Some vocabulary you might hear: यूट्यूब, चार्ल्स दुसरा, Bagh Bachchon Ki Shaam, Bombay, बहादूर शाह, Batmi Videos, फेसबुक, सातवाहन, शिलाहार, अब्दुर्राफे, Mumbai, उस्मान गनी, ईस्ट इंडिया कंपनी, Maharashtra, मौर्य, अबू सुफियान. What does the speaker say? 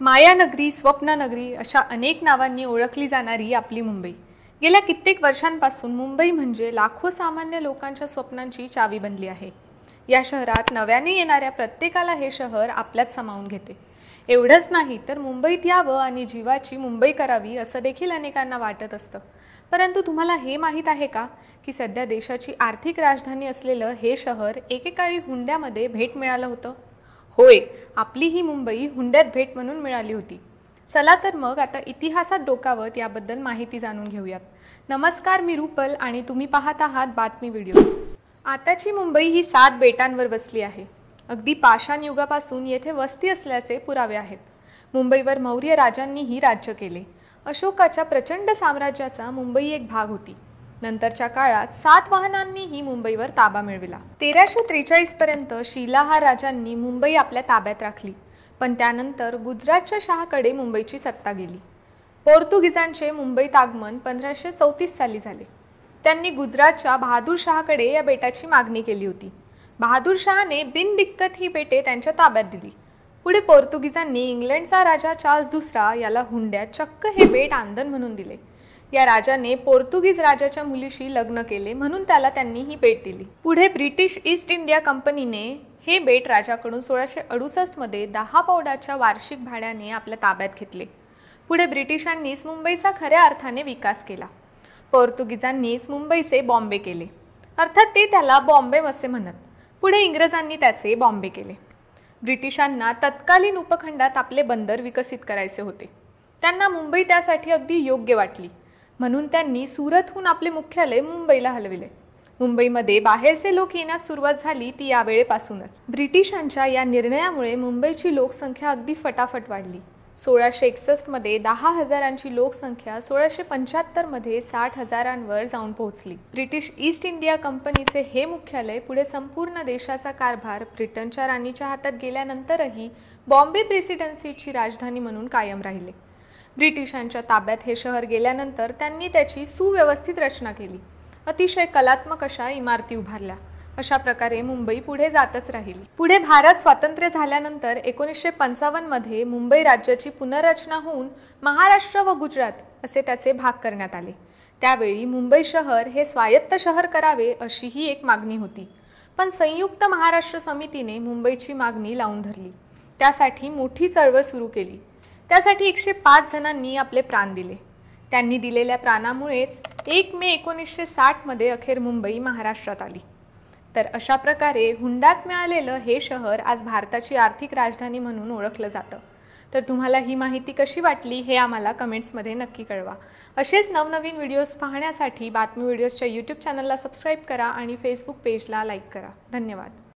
मायानगरी, स्वप्ननगरी अशा अनेक नावांनी ओळखली जाणारी आपली मुंबई गेल्या कित्येक वर्षांपासून मुंबई म्हणजे लाखो सामान्य लोकांच्या स्वप्नांची चावी बनली आहे। या शहरात नव्याने येणाऱ्या प्रत्येकाला हे शहर आपल्यात सामावून घेते। एवढंच नाही तर मुंबईत यावं आणि जीवाची मुंबई करावी असं देखील अनेकांना वाटत असतं। परंतु तुम्हाला हे माहित आहे का की सध्या देशाची आर्थिक राजधानी असलेलं हे शहर एकेकाळी हुंड्यामध्ये भेट मिळालं होतं। होय, आपली ही मुंबई हुंड्यात भेट म्हणून मिळाली होती। चला तर मग आता इतिहासात डोकावत याबद्दल माहिती जाणून घेऊयात। नमस्कार, मी रूपल आणि तुम्ही पाहत आहात बातमी व्हिडिओज। आताची मुंबई ही 7 बेटांवर वसली आहे। अगदी पाषाण युगापासून येथे वस्ती असल्याचे पुरावे आहेत। मुंबईवर मौर्य राजांनीही राज्य केले। अशोकाच्या प्रचंड साम्राज्याचा मुंबई एक भाग होती। नंतरच्या काळात सातवाहनांनीही मुंबईवर ताबा मिळविला। 1343 पर्यंत शिलाहार राजांनी मुंबई आपल्या ताब्यात राखली, पण त्यानंतर गुजरातच्या शाहकडे मुंबईची सत्ता गेली। पोर्तुगीजांचे मुंबईत आगमन 1534 साली झाले। त्यांनी गुजरातच्या बहादूर शाहकडे या बेटाची मागणी केली होती। बहादूर शाहने बिनदिक्कत ही बेटे त्यांच्या ताब्यात दिली। पुढे पोर्तुगीजांनी इंग्लंडचा राजा चार्ल्स दुसरा याला हुंड्यात चक्क हे बेट आंदन म्हणून दिले। या राजाने पोर्तुगीज राजाच्या मुलीशी लग्न केले म्हणून त्याला त्यांनी ही बेट दिली। पुढे ब्रिटिश ईस्ट इंडिया कंपनीने हे बेट राजाकडून 1668 मध्ये 10 पौंडाच्या वार्षिक भाड्याने आपल्या ताब्यात घेतले। पुढे ब्रिटिशांनीच मुंबईचा खऱ्या अर्थाने विकास केला। पोर्तुगीजांनीच मुंबईचे बॉम्बे केले, अर्थात ते त्याला बॉम्बे असे म्हणत। पुढे इंग्रजांनी त्याचे बॉम्बे केले। ब्रिटिशांना तत्कालीन उपखंडात आपले बंदर विकसित करायचे होते। त्यांना मुंबई त्यासाठी अगदी योग्य वाटली म्हणून त्यांनी सुरतहून आपले मुख्यालय मुंबईला हलविले। मुंबईमध्ये बाहेरचे लोक येण्यास सुरुवात झाली ती यावेळेपासूनच। ब्रिटिशांच्या या निर्णयामुळे मुंबईची लोकसंख्या अगदी फटाफट वाढली। 1661 मध्ये 10,000 लोकसंख्या 1675 मध्ये 60,000 जाऊन पोहोचली। ब्रिटिश ईस्ट इंडिया कंपनीचे हे मुख्यालय पुढे संपूर्ण देशाचा कारभार ब्रिटनच्या राणीच्या हातात गेल्यानंतरही बॉम्बे प्रेसिडेन्सीची राजधानी म्हणून कायम राहिले। ब्रिटिशांच्या ताब्यात हे शहर गेल्यानंतर त्यांनी त्याची सुव्यवस्थित रचना केली। अतिशय कलात्मक अशा इमारती उभारल्या। अशा प्रकारे मुंबई पुढे जातच राहिली। पुढे भारत स्वातंत्र्य झाल्यानंतर 1955 मध्ये मुंबई राज्याची पुनर्रचना होऊन महाराष्ट्र व गुजरात असे त्याचे भाग करण्यात आले। त्यावेळी मुंबई शहर हे स्वायत्त शहर करावे अशी ही एक मागणी होती, पण संयुक्त महाराष्ट्र समितीने मुंबईची मागणी लावून धरली। त्यासाठी मोठी चळवळ सुरू केली। त्यासाठी 105 जणांनी आपले प्राण दिले। त्यांनी दिलेल्या प्राणामुळेच 1 मे 1960 मध्ये अखेर मुंबई महाराष्ट्रात आली। तर अशा प्रकारे हुंड्यात मिळालेलं हे शहर आज भारताची आर्थिक राजधानी म्हणून ओळखलं जातं। तर तुम्हाला ही माहिती कशी वाटली हे आम्हाला कमेंट्समध्ये नक्की कळवा। असेच नवनवीन व्हिडिओज पाहण्यासाठी बातमी व्हिडिओजच्या YouTube चॅनलला सबस्क्राइब करा आणि फेसबुक पेजला लाईक करा। धन्यवाद।